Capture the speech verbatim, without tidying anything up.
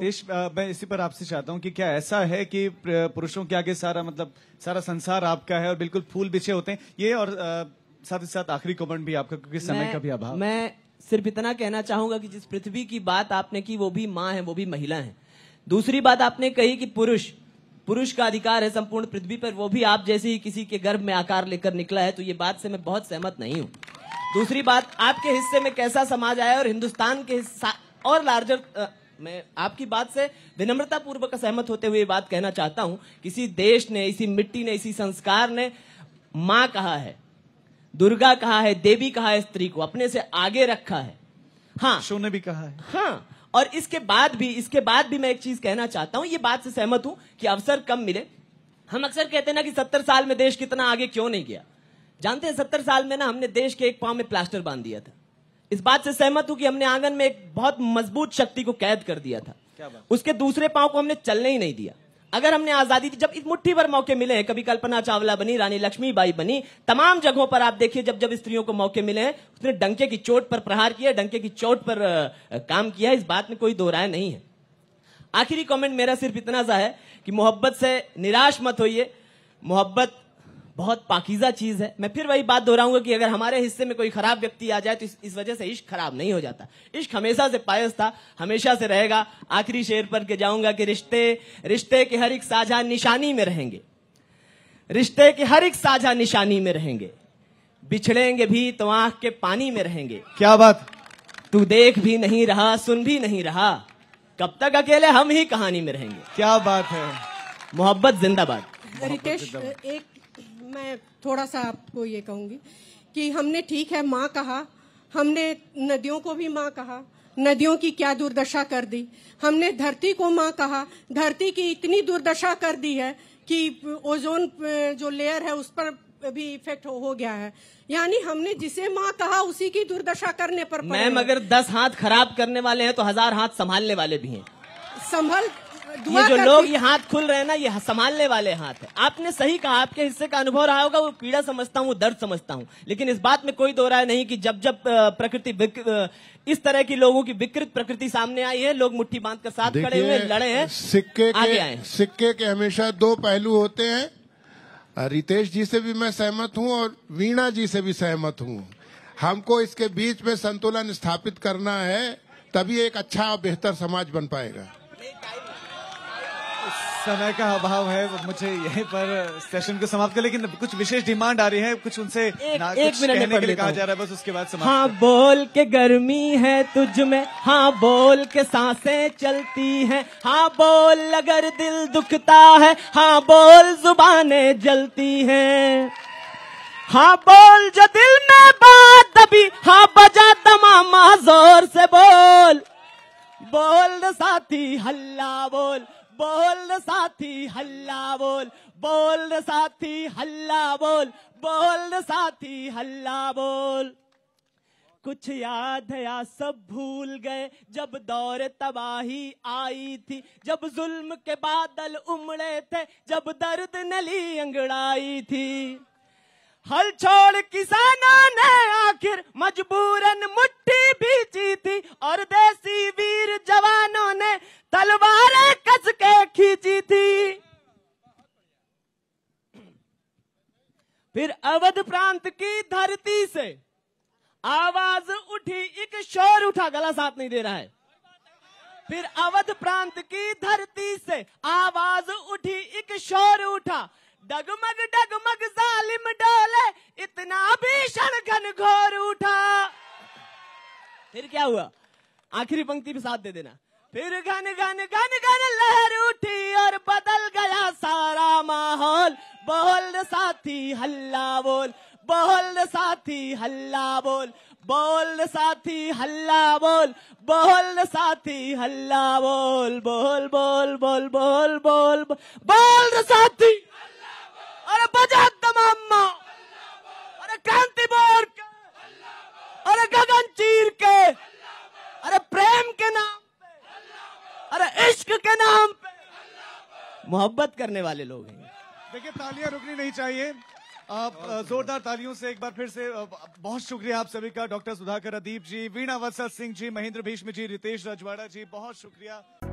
रितेश, मैं इसी पर आपसे चाहता हूँ कि क्या ऐसा है कि पुरुषों के आगे सारा मतलब सारा संसार आपका है और बिल्कुल फूल बिछे होते हैं ये, और साथ ही साथ आखिरी कमेंट भी आपका क्योंकि समय का भी अभाव। मैं सिर्फ इतना कहना चाहूंगा कि जिस पृथ्वी की बात आपने की वो भी माँ है, वो भी महिला है। दूसरी बात आपने कही कि पुरुष पुरुष का अधिकार है संपूर्ण पृथ्वी पर, वो भी आप जैसे ही किसी के गर्भ में आकार लेकर निकला है, तो ये बात से मैं बहुत सहमत नहीं हूँ। दूसरी बात, आपके हिस्से में कैसा समाज आया और हिंदुस्तान के हिस्सा और लार्जर आ, मैं आपकी बात से विनम्रता पूर्वक सहमत होते हुए बात कहना चाहता हूँ, किसी देश ने, इसी मिट्टी ने, इसी संस्कार ने माँ कहा है, दुर्गा कहा है, देवी कहा है, स्त्री को अपने से आगे रखा है। हाँ, शो ने भी कहा है। हाँ, और इसके बाद भी इसके बाद भी मैं एक चीज कहना चाहता हूँ, ये बात से सहमत हूँ कि अवसर कम मिले। हम अक्सर कहते हैं ना कि सत्तर साल में देश कितना आगे क्यों नहीं गया। जानते हैं, सत्तर साल में ना हमने देश के एक पांव में प्लास्टर बांध दिया था। इस बात से सहमत हूँ कि हमने आंगन में एक बहुत मजबूत शक्ति को कैद कर दिया था, क्या बात? उसके दूसरे पांव को हमने चलने ही नहीं दिया। अगर हमने आजादी दी, जब इस मुट्ठी भर मौके मिले हैं, कभी कल्पना चावला बनी, रानी लक्ष्मी बाई बनी, तमाम जगहों पर आप देखिए जब जब स्त्रियों को मौके मिले हैं उसने डंके की चोट पर प्रहार किया, डंके की चोट पर काम किया, इस बात में कोई दो राय नहीं है। आखिरी कमेंट मेरा सिर्फ इतना सा है कि मोहब्बत से निराश मत होइए, मोहब्बत बहुत पाकीजा चीज है। मैं फिर वही बात दोहराऊंगा कि अगर हमारे हिस्से में कोई खराब व्यक्ति आ जाए तो इस, इस वजह से इश्क खराब नहीं हो जाता। इश्क हमेशा से पायस था, हमेशा से रहेगा। आखिरी शेर पर के जाऊंगा कि रिश्ते रिश्ते के हर एक साझा निशानी में रहेंगे, रिश्ते के हर एक साझा निशानी में रहेंगे, बिछड़ेंगे भी तो आंख के पानी में रहेंगे। क्या बात, तू देख भी नहीं रहा, सुन भी नहीं रहा, कब तक अकेले हम ही कहानी में रहेंगे। क्या बात है, मोहब्बत जिंदाबाद। रितेश, एक मैं थोड़ा सा आपको ये कहूंगी कि हमने, ठीक है, माँ कहा, हमने नदियों को भी माँ कहा, नदियों की क्या दुर्दशा कर दी, हमने धरती को माँ कहा, धरती की इतनी दुर्दशा कर दी है कि ओजोन जो लेयर है उस पर भी इफेक्ट हो, हो गया है। यानी हमने जिसे माँ कहा उसी की दुर्दशा करने पर। मैम, अगर दस हाथ खराब करने वाले हैं तो हजार हाथ संभालने वाले भी हैं। संभल ये जो लोग ये हाथ खुल रहे हैं ना, ये संभालने वाले हाथ है। आपने सही कहा, आपके हिस्से का अनुभव रहा होगा, वो पीड़ा समझता हूँ, दर्द समझता हूँ, लेकिन इस बात में कोई दो राय नहीं कि जब जब प्रकृति इस तरह की लोगों की विकृत प्रकृति सामने आई है, लोग मुट्ठी बांध कर साथ खड़े हुए लड़े हैं। सिक्के आगे आए, सिक्के के हमेशा दो पहलू होते हैं। रितेश जी से भी मैं सहमत हूँ और वीणा जी से भी सहमत हूँ। हमको इसके बीच में संतुलन स्थापित करना है, तभी एक अच्छा और बेहतर समाज बन पाएगा। समय का अभाव है, मुझे यहीं पर सेशन को समाप्त कर, लेकिन कुछ विशेष डिमांड आ रही है, कुछ उनसे एक, एक मिनट के लिए कहा जा रहा है, बस उसके बाद समाप्त। हाँ बोल के गर्मी है तुझ में, हाँ बोल के सांसें चलती हैं, हाँ बोल अगर दिल दुखता है, हाँ बोल जुबानें जलती हैं, हाँ बोल जो दिल में बात अभी, हाँ बजा तमामा जोर से बोल, बोल साथी हल्ला बोल, बोल साथी हल्ला बोल, बोल साथी हल्ला बोल, बोल साथी हल्ला बोल। कुछ याद है या सब भूल गए, जब दौर तबाही आई थी, जब जुल्म के बादल उमड़े थे, जब दर्द नली अंगड़ाई थी, हल छोड़ किसानों ने आखिर मजबूरन मुट्ठी बीची थी, और देसी वीर जवानों ने तलवारें कस के खींची थी। फिर अवध प्रांत की धरती से आवाज उठी, एक शोर उठा, गला साथ नहीं दे रहा है। फिर अवध प्रांत की धरती से आवाज उठी, एक शोर उठा, डगमग डगमग जालिम डोले, इतना भीषण घनघोर उठा। फिर क्या हुआ? आखिरी पंक्ति पे साथ दे देना। फिर घन घन घन घन लहर उठी और बदल गया सारा माहौल, बोल साथी हल्ला बोल, बोल साथी हल्ला बोल, बोल साथी हल्ला बोल, बोल साथी हल्ला बोल, बोल बोल बोल बोल बोल बोल साथी, अरे बजा तमामा, अरे क्रांति मोड़ के, अरे गगन चीर के, अरे प्रेम के नाम पे, अरे इश्क के नाम पे मोहब्बत करने वाले लोग हैं। देखिए, तालियां रुकनी नहीं चाहिए, आप जोरदार तालियों से एक बार फिर से बहुत शुक्रिया आप सभी का। डॉक्टर सुधाकर अदीप जी, वीणा वत्सल सिंह जी, महेंद्र भीष्म जी, रितेश राजवाड़ा जी, बहुत शुक्रिया।